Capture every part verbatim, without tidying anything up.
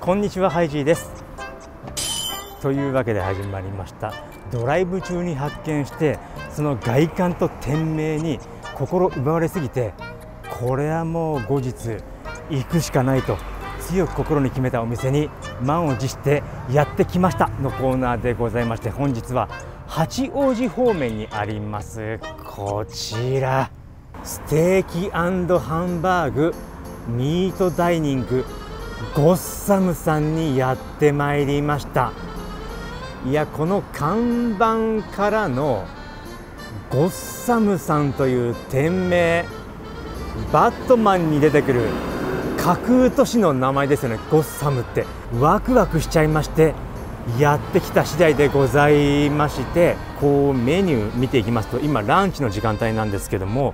こんにちは、ハイジーです。というわけで始まりました。ドライブ中に発見して、その外観と店名に心奪われすぎて、これはもう後日行くしかないと強く心に決めたお店に満を持してやってきましたのコーナーでございまして、本日は八王子方面にありますこちら、ステーキ&ハンバーグミートダイニングゴッサムさんにやってまいりました。いや、この看板からのゴッサムさんという店名、バットマンに出てくる架空都市の名前ですよね、ゴッサムって。ワクワクしちゃいまして、やってきた次第でございまして、こうメニュー見ていきますと、今ランチの時間帯なんですけども、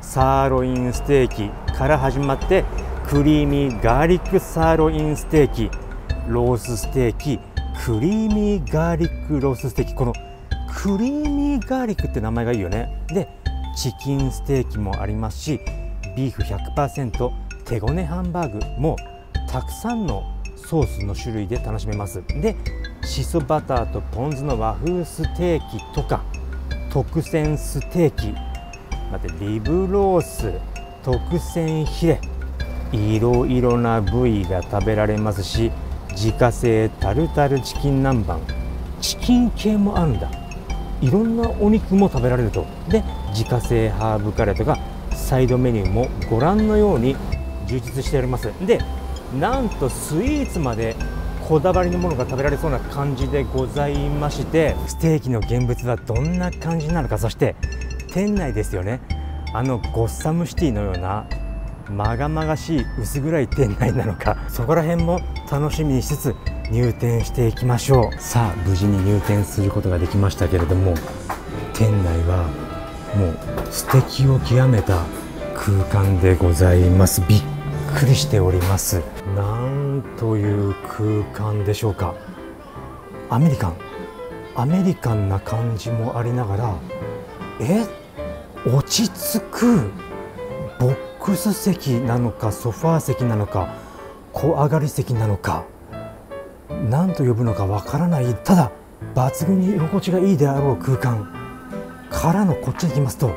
サーロインステーキから始まって、クリーミーガーリックサーロインステーキ、ロースステーキ、クリーミーガーリックロースステーキ、このクリーミーガーリックって名前がいいよね。でチキンステーキもありますし、ビーフ ひゃくパーセント 手ごねハンバーグもたくさんのソースの種類で楽しめます。でシソバターとポン酢の和風ステーキとか、特選ステーキ、待って、リブロース、特選ヒレ、いろいろな部位が食べられますし、自家製タルタルチキン南蛮、チキン系もあるんだ。いろんなお肉も食べられると。で自家製ハーブカレーとかサイドメニューもご覧のように充実しております。でなんとスイーツまでこだわりのものが食べられそうな感じでございまして、ステーキの現物はどんな感じなのか、そして店内ですよね、あのゴッサムシティのようなまがまがしい薄暗い店内なのか、そこら辺も楽しみにしつつ入店していきましょう。さあ無事に入店することができましたけれども、店内はもう素敵を極めた空間でございます。びっくりしております。なんという空間でしょうか。アメリカンアメリカンな感じもありながら、え落ち着くボックス席なのか、ソファー席なのか、小上がり席なのか、何と呼ぶのかわからない、ただ抜群に居心地がいいであろう空間からの、こっちに来ますと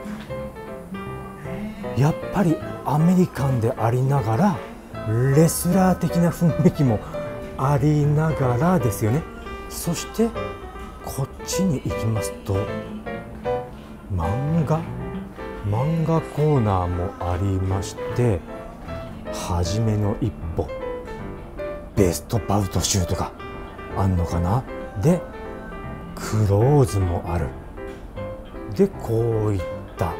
やっぱりアメリカンでありながらレスラー的な雰囲気もありながらですよね。そしてこっちに行きますと漫画漫画コーナーもありまして、はじめの一歩、ベストバウト集とかあんのかな。でクローズもある。でこういった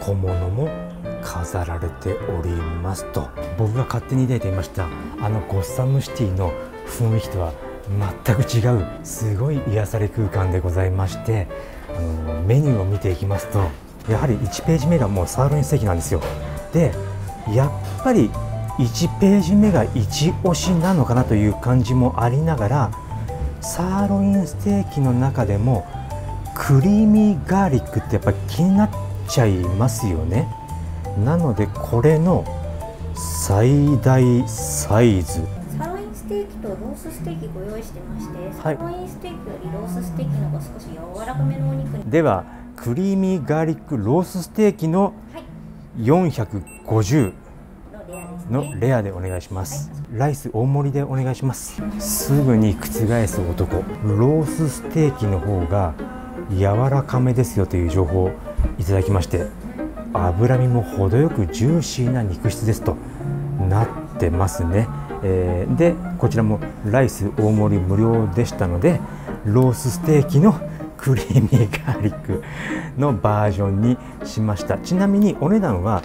小物も飾られておりますと、僕が勝手に抱いていましたあのゴッサムシティの雰囲気とは全く違う、すごい癒され空間でございまして、あのメニューを見ていきますと、やはりいちページ目がもうサーロインステーキなんですよ。でやっぱりいちページ目が一押しなのかなという感じもありながら、サーロインステーキの中でもクリーミーガーリックってやっぱり気になっちゃいますよね。なのでこれの最大サイズ、サーロインステーキとロースステーキご用意してまして、はい、サーロインステーキよりロースステーキの方が少し柔らかめのお肉に。ではクリーミーガーリックロースステーキのよんひゃくごじゅうのレアでお願いします。ライス大盛りでお願いします。すぐに覆す男、ロースステーキの方が柔らかめですよという情報をいただきまして、脂身も程よくジューシーな肉質ですとなってますね。えー、でこちらもライス大盛り無料でしたので、ロースステーキのクリーミーガーリックのバージョンにしました。ちなみにお値段は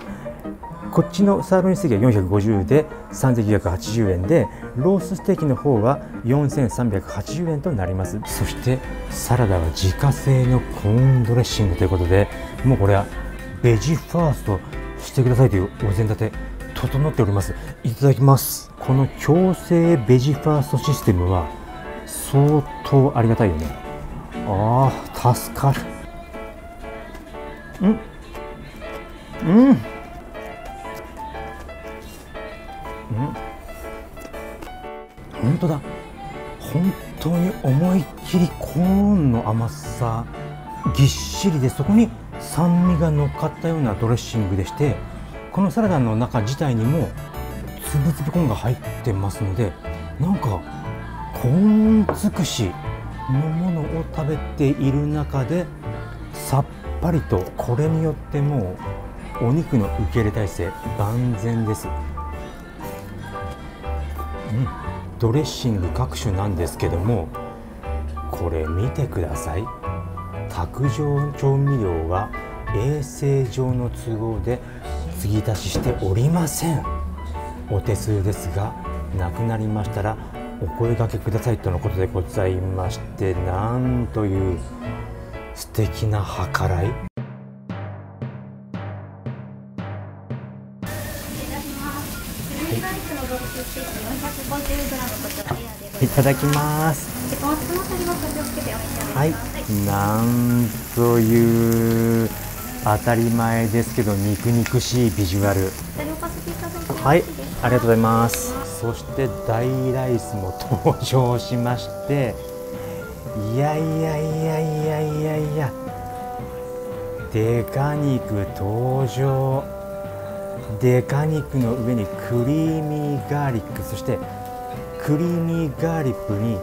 こっちのサーロインステーキはよんひゃくごじゅうでさんぜんきゅうひゃくはちじゅうえんで、ロースステーキの方はよんせんさんびゃくはちじゅうえんとなります。そしてサラダは自家製のコーンドレッシングということで、もうこれはベジファーストしてくださいというお膳立て整っております。いただきます。この強制ベジファーストシステムは相当ありがたいよね。あー助かる。うんうんうん、本当だ、本当に思いっきりコーンの甘さぎっしりで、そこに酸味が乗っかったようなドレッシングでして、このサラダの中自体にもつぶつぶコーンが入ってますので、なんかコーン尽くしのものを食べている中でさっぱりと、これによってもうお肉の受け入れ体制万全です。うん、ドレッシング各種なんですけども、これ見てください。卓上調味料は衛生上の都合で継ぎ足ししておりません。お手数ですが、なくなりましたらお声掛けくださいとのことでございまして、なんという素敵な計らい。いただきます。はい、なんという当たり前ですけど肉肉しいビジュアル。はい、ありがとうございます。そして大ライスも登場しまして、いやいやいやいやいやいや、デカ肉登場。デカ肉の上にクリーミーガーリック、そしてクリーミーガーリックに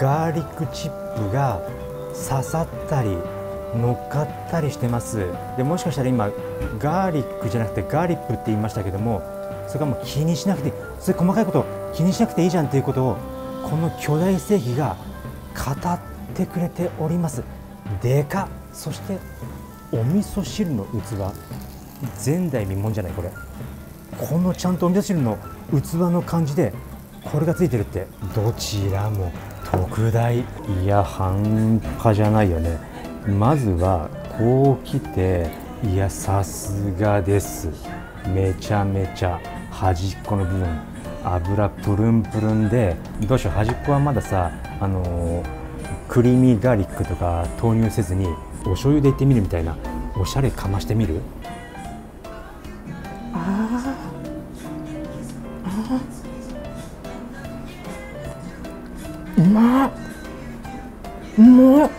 ガーリックチップが刺さったり乗っかったりしてます。でもしかしたら今ガーリックじゃなくてガーリップって言いましたけども、それがもう気にしなくて、そういう細かいこと気にしなくていいじゃんということをこの巨大製品が語ってくれております。でかっ。そしてお味噌汁の器、前代未聞じゃないこれ。このちゃんとお味噌汁の器の感じでこれがついてるって、どちらも特大。いや半端じゃないよね。まずはこう来て、いやさすがです。めちゃめちゃ端っこの部分油プルンプルンで、どうしよう、端っこはまださ、あのー、クリーミーガーリックとか投入せずにお醤油でいってみるみたいな、おしゃれかましてみる。うまっ、うまっ、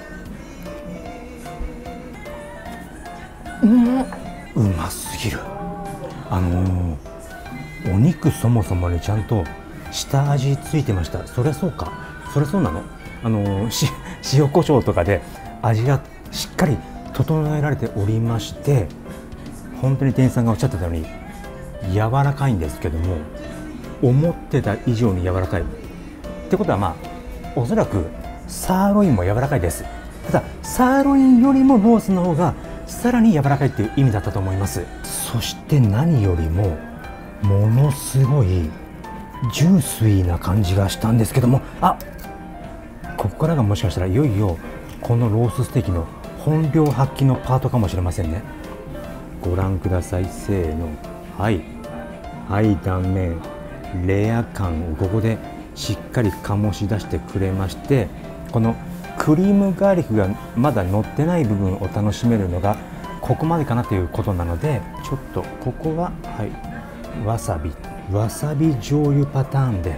うまっ、うますぎる。あのー、お肉そもそもにちゃんと下味ついてました。そりゃそうか、そりゃそうなの。あのー、し塩コショウとかで味がしっかり整えられておりまして、本当に店員さんがおっしゃってたように柔らかいんですけども、思ってた以上に柔らかいってことは、まあおそらくサーロインも柔らかいです。ただサーロインよりもロースの方がさらに柔らかいっていう意味だったと思います。そして何よりもものすごいジューシーな感じがしたんですけども、あ、ここからがもしかしたらいよいよこのロースステーキの本領発揮のパートかもしれませんね。ご覧ください。せーの、はいはい、断面レア感をここでしっかり醸し出してくれまして、このクリームガーリックがまだ乗ってない部分を楽しめるのがここまでかなということなので、ちょっとここは、はい、わさびわさび醤油パターンで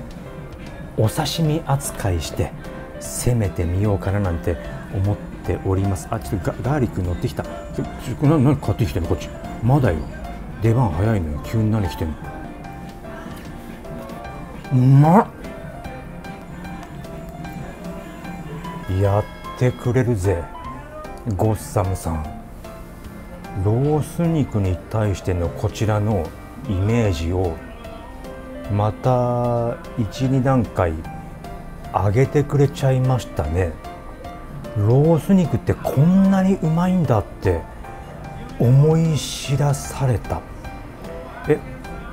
お刺身扱いして攻めてみようかななんて思っております。あ、ちょっと ガ, ガーリック乗ってきた。何買ってきてんのこっち。まだよ、出番早いのよ、急に何してんの。うまっ、やってくれるぜゴッサムさん。ロース肉に対してのこちらのイメージをまた いち、に 段階上げてくれちゃいましたね。ロース肉ってこんなにうまいんだって思い知らされた。え、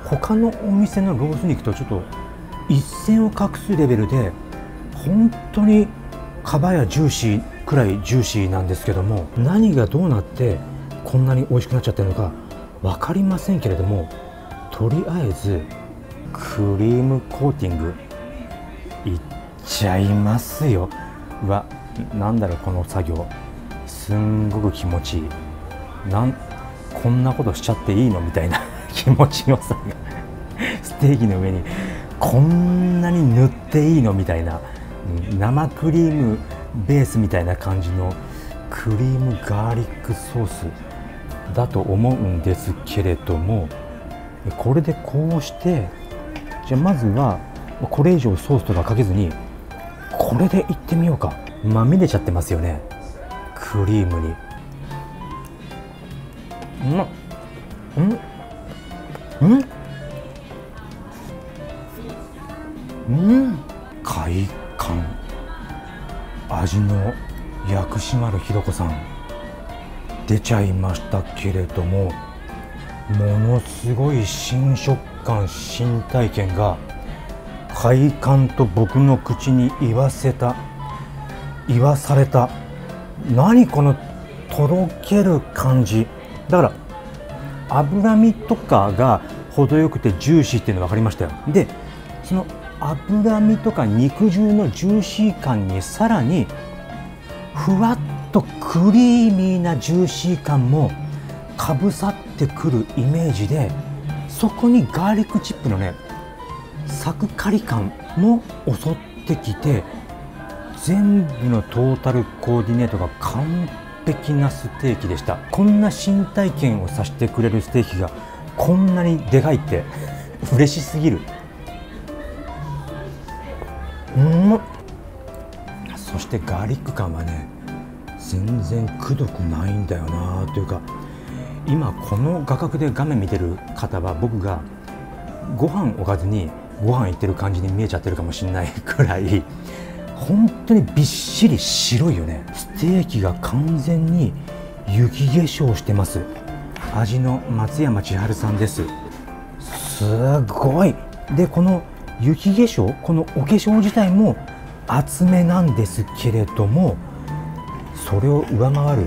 他のお店のロース肉とちょっと一線を画すレベルで、本当に皮やジューシーくらいジューシーなんですけども、何がどうなってこんなに美味しくなっちゃってるのか分かりませんけれども、とりあえずクリームコーティングいっちゃいますよ。うわ、なんだろうこの作業、すんごく気持ちいい。なんこんなことしちゃっていいのみたいな気持ちよさがステーキの上にこんなに塗っていいのみたいな、生クリームベースみたいな感じのクリームガーリックソースだと思うんですけれども、これでこうして、じゃあまずはこれ以上ソースとかかけずにこれでいってみようか。まみれちゃってますよね、クリームに。うまっ、うんうんうん、快感。味の薬師丸ひろ子さん出ちゃいましたけれども、ものすごい新食感、新体験が快感と僕の口に言わせた言わされた。何このとろける感じだから、脂身とかが程よくてジューシーっていうのが分かりましたよ。でその脂身とか肉汁のジューシー感にさらにふわっとクリーミーなジューシー感もかぶさってくるイメージで、そこにガーリックチップのねサクカリ感も襲ってきて、全部のトータルコーディネートが完璧なステーキでした。こんな新体験をさせてくれるステーキがこんなにでかいって嬉しすぎる。うん、そしてガーリック感はね全然くどくないんだよなというか、今この画角で画面見てる方は僕がご飯おかずにご飯いってる感じに見えちゃってるかもしれないくらい、本当にびっしり白いよね。ステーキが完全に雪化粧してます。味の松山千春さんです。すごい。でこの雪化粧、このお化粧自体も厚めなんですけれども、それを上回る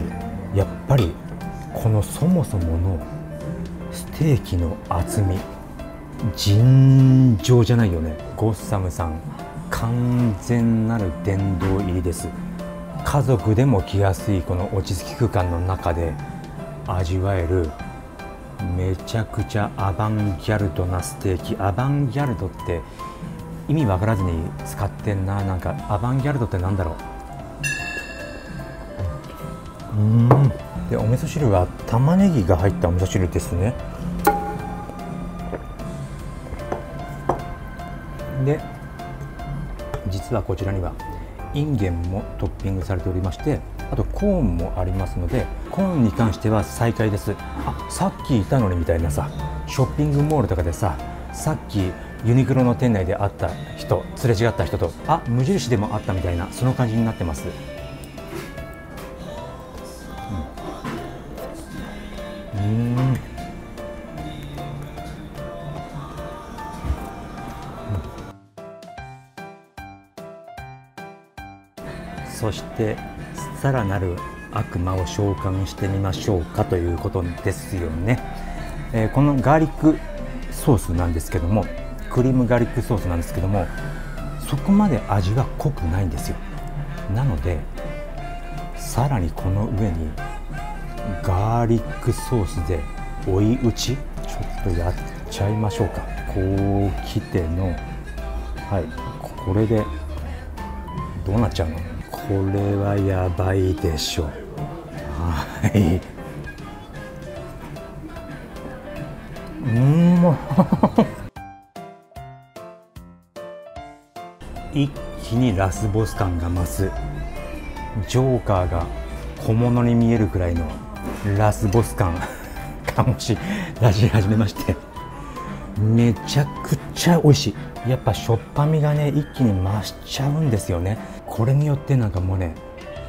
やっぱりこのそもそものステーキの厚み、尋常じゃないよね。ゴッサムさん完全なる殿堂入りです。家族でも来やすいこの落ち着き空間の中で味わえるめちゃくちゃアバンギャルドなステーキ。アバンギャルドって意味わからずに使ってんな。なんかアバンギャルドってなんだろう。うん。でお味噌汁は玉ねぎが入ったお味噌汁ですね。で実はこちらにはインゲンもトッピングされておりまして、あとコーンもありますので、コーンに関しては最下位です。あ、さっきいたのにみたいなさ、ショッピングモールとかでさ、さっきユニクロの店内で会った人、すれ違った人と、あ、無印でも会ったみたいな、その感じになってます。うん、うーん、そしてさらなる悪魔を召喚してみましょうかということですよね。えー、このガーリックソースなんですけども、クリームガーリックソースなんですけども、そこまで味は濃くないんですよ。なのでさらにこの上にガーリックソースで追い打ち、ちょっとやっちゃいましょうか。こうきての、はい、これでどうなっちゃうの？これはやばいでしょう。はい。うんま一気にラスボス感が増す。ジョーカーが小物に見えるくらいのラスボス感醸し出し始めまして、めちゃくちゃ美味しい。やっぱしょっぱみがね一気に増しちゃうんですよね。これによってなんかもうね、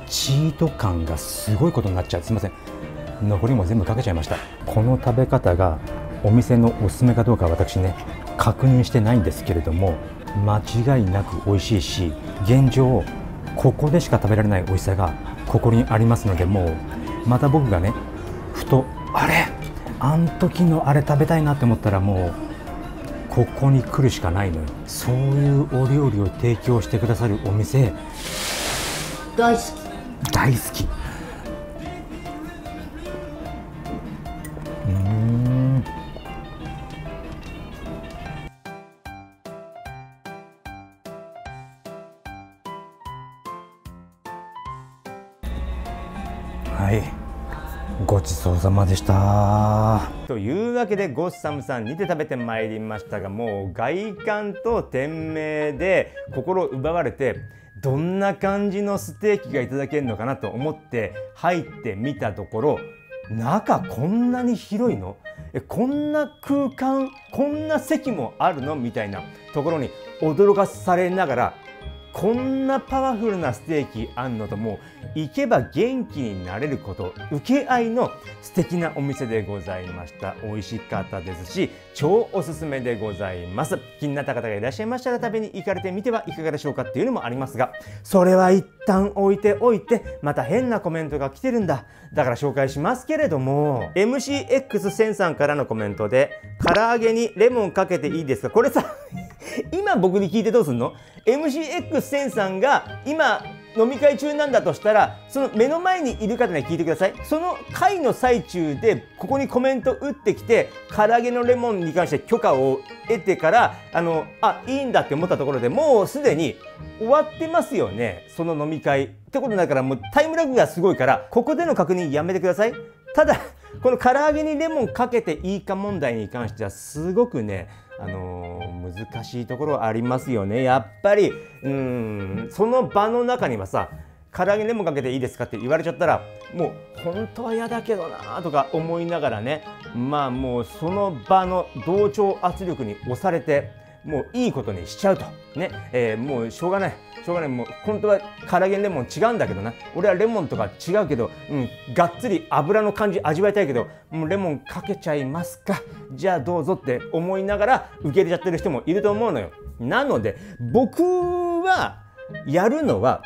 チート感がすごいことになっちゃう。すいません、残りも全部かけちゃいました。この食べ方がお店のおすすめかどうか私ね確認してないんですけれども、間違いなく美味しいし、現状ここでしか食べられない美味しさがここにありますので、もうまた僕がねふとあれあん時のあれ食べたいなって思ったら、もうここに来るしかないのよ。そういうお料理を提供してくださるお店大好き大好き。うん。はい、ごちそうさまでした。というわけでゴッサムさんにて食べてまいりましたが、もう外観と店名で心奪われて、どんな感じのステーキがいただけるのかなと思って入ってみたところ、中こんなに広いの？え、こんな空間、こんな席もあるの？みたいなところに驚かされながら、こんなパワフルなステーキあんのと、もう行けば元気になれること請け合いの素敵なお店でございました。美味しかったですし、超おすすめでございます。気になった方がいらっしゃいましたら食べに行かれてみてはいかがでしょうかっていうのもありますが、それは一旦置いておいて、また変なコメントが来てるんだ。だから紹介しますけれども、 エムシーエックスせん さんからのコメントで、唐揚げにレモンかけていいですか？これさ今僕に聞いてどうすんの？ エムシーエックスせん さんが今飲み会中なんだとしたら、その目の前にいる方に聞いてください。その会の最中でここにコメント打ってきて、唐揚げのレモンに関して許可を得てから、あのあいいんだって思ったところで、もうすでに終わってますよね、その飲み会ってことだから、もうタイムラグがすごいから、ここでの確認やめてください。ただこの唐揚げにレモンかけていいか問題に関しては、すごくね、あのー、難しいところありますよね。やっぱり、うん、その場の中にはさ、唐揚げにレモンかけていいですかって言われちゃったら、もう本当は嫌だけどなとか思いながらね、まあもうその場の同調圧力に押されて、もういいことにしちゃうとね、えー、もうしょうがないしょうがない、もう本当は唐揚げレモン違うんだけどな、俺はレモンとか違うけど、うん、がっつり油の感じ味わいたいけど、もうレモンかけちゃいますか、じゃあどうぞって思いながら受け入れちゃってる人もいると思うのよ。なので僕はやるのは、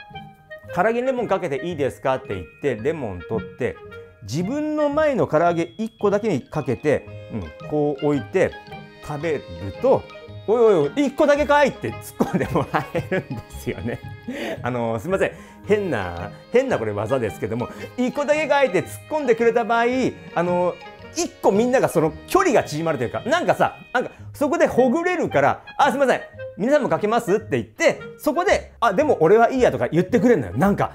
唐揚げレモンかけていいですかって言ってレモン取って、自分の前の唐揚げいっこだけにかけて、うん、こう置いて食べると、おいおいおい、いっこだけかいって突っ込んでもらえるんですよね。あのー、すいません、変な変なこれ技ですけども、いっこだけかいって突っ込んでくれた場合、あのー、いっこみんながその距離が縮まるというか、なんかさ、なんかそこでほぐれるから、あ、すいません、皆さんもかけますって言って、そこで、あ、でも俺はいいやとか言ってくれるのよ。なんか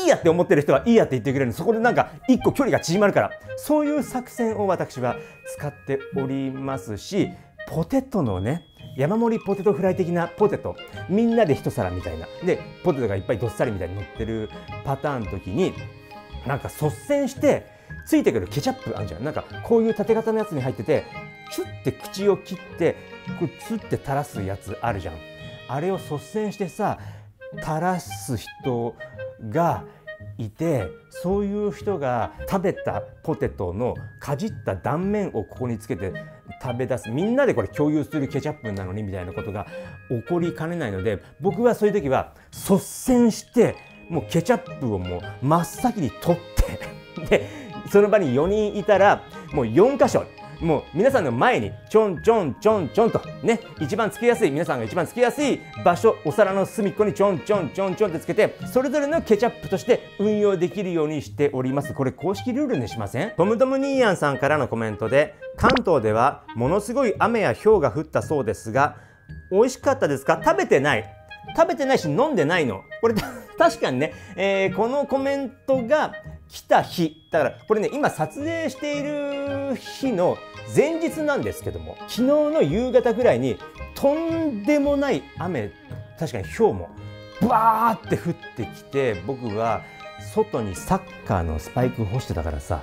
いいやって思ってる人はいいやって言ってくれるの。そこでなんかいっこ距離が縮まるから、そういう作戦を私は使っておりますし、ポテトのね、山盛りポテトフライ的なポテト、みんなで一皿みたいなで、ポテトがいっぱいどっさりみたいに乗ってるパターンの時に、なんか率先してついてくるケチャップあるじゃん。なんかこういう縦型のやつに入ってて、チュッて口を切ってこうツッて垂らすやつあるじゃん。あれを率先してさ、垂らす人がいて、そういう人が食べたポテトのかじった断面をここにつけて食べ出す、みんなでこれ共有するケチャップなのにみたいなことが起こりかねないので、僕はそういう時は率先して、もうケチャップをもう真っ先に取ってで、その場によにんいたら、もうよんかしょ、もう皆さんの前にちょんちょんちょんちょんとね、一番つけやすい、皆さんが一番つけやすい場所、お皿の隅っこにちょんちょんちょんちょんってつけて、それぞれのケチャップとして運用できるようにしております。これ公式ルールにしません？トムトムニーヤンさんからのコメントで、関東ではものすごい雨やひょうが降ったそうですが、美味しかったですか？食べてない、食べてないし飲んでないの。これ確かにね、えー、このコメントが来た日だから、これね、今撮影している日の前日なんですけども、昨日の夕方ぐらいにとんでもない雨、確かにひょうもバーって降ってきて、僕は外にサッカーのスパイク干してたからさ、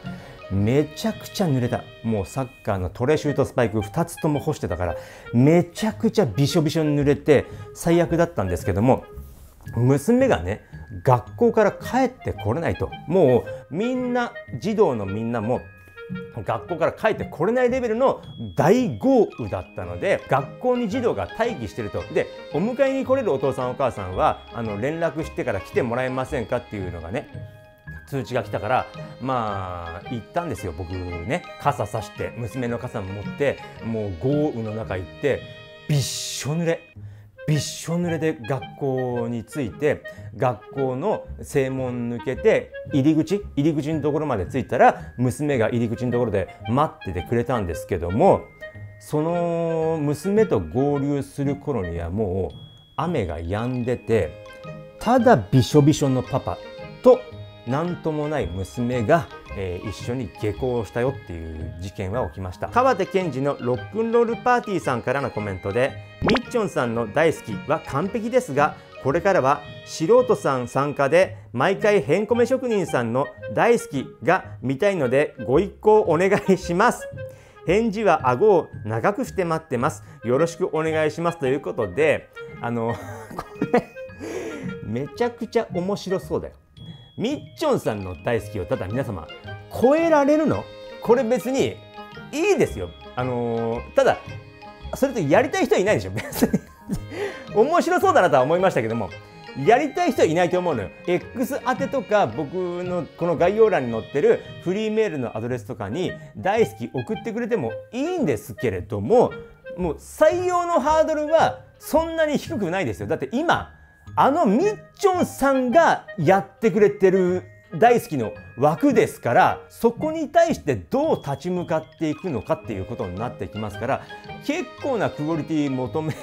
めちゃくちゃ濡れた。もうサッカーのトレシュートスパイクふたつとも干してたから、めちゃくちゃびしょびしょに濡れて最悪だったんですけども、娘がね、学校から帰ってこれないと、もうみんな、児童のみんなも学校から帰ってこれないレベルの大豪雨だったので、学校に児童が待機してると。で、お迎えに来れるお父さんお母さんは、あの連絡してから来てもらえませんかっていうのがね、通知が来たから、まあ行ったんですよ。僕ね、傘さして、娘の傘持って、もう豪雨の中行って、びっしょ濡れびっしょ濡れで学校に着いて、学校の正門抜けて入り口入り口のところまで着いたら、娘が入り口のところで待っててくれたんですけども、その娘と合流する頃にはもう雨が止んでて、ただびしょびしょのパパと何ともない娘が、えー、一緒に下校をしたよっていう事件は起きました。川手健二のロックンロールパーティーさんからのコメントで、みっちょんさんの大好きは完璧ですが、これからは素人さん参加で毎回へんこめ職人さんの大好きが見たいのでご一行お願いします。返事は顎を長くして待ってます。よろしくお願いします。ということで、あのこれめちゃくちゃ面白そうだよ。みっちょんさんの大好きをただ皆様超えられるの？これ別にいいですよ。あのー、ただそれとやりたい人はいないでしょ別に面白そうだなとは思いましたけども、やりたい人はいないと思うのよ。 X 宛てとか僕のこの概要欄に載ってるフリーメールのアドレスとかに大好き送ってくれてもいいんですけれども、もう採用のハードルはそんなに低くないですよ。だって今あのみっちょんさんがやってくれてる大好きの枠ですから、そこに対してどう立ち向かっていくのかっていうことになってきますから、結構なクオリティ求め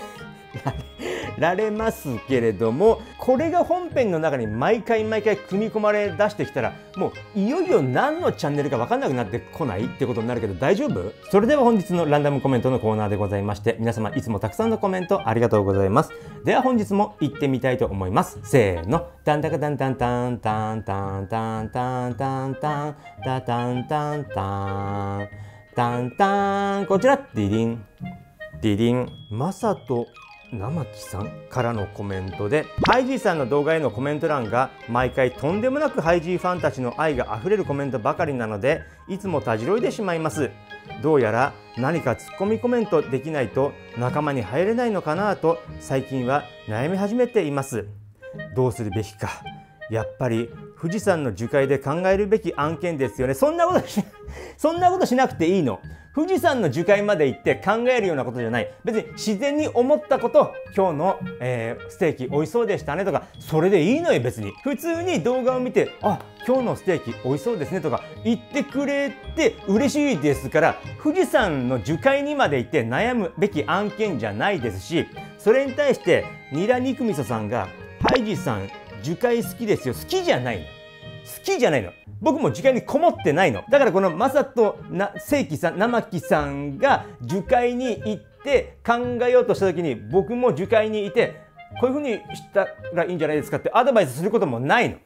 られますけれども、これが本編の中に毎回毎回組み込まれ出してきたら、もういよいよ何のチャンネルか分かんなくなってこないってことになるけど大丈夫？それでは本日のランダムコメントのコーナーでございまして、皆様いつもたくさんのコメントありがとうございます。では本日も行ってみたいと思います。せーの、タンタカタンタンタンタンタンタンタンタンタンタンタンタンタンタンタン、こちらディリンディリン、マサト生木さんからのコメントで、ハイジーさんの動画へのコメント欄が毎回とんでもなくハイジーファンたちの愛があふれるコメントばかりなので、いつもたじろいでしまいます。どうやら何かツッコミコメントできないと仲間に入れないのかなと最近は悩み始めています。どうするべきか、やっぱり富士山の樹海で考えるべき案件ですよね。そんなことしそんなことしなくていいの。富士山の樹海まで行って考えるようなことじゃない。別に自然に思ったこと、今日の、えー、ステーキ美味しそうでしたねとか、それでいいのよ別に。普通に動画を見て、あ、今日のステーキ美味しそうですねとか言ってくれて嬉しいですから、富士山の樹海にまで行って悩むべき案件じゃないですし、それに対してニラ肉味噌さんがハイジさん樹海好きですよ。好きじゃないの。好きじゃないの。僕も樹海にこもってないの。だからこのマサト生輝さん、生輝さんが樹海に行って考えようとした時に、僕も樹海にいてこういう風にしたらいいんじゃないですかってアドバイスすることもないの。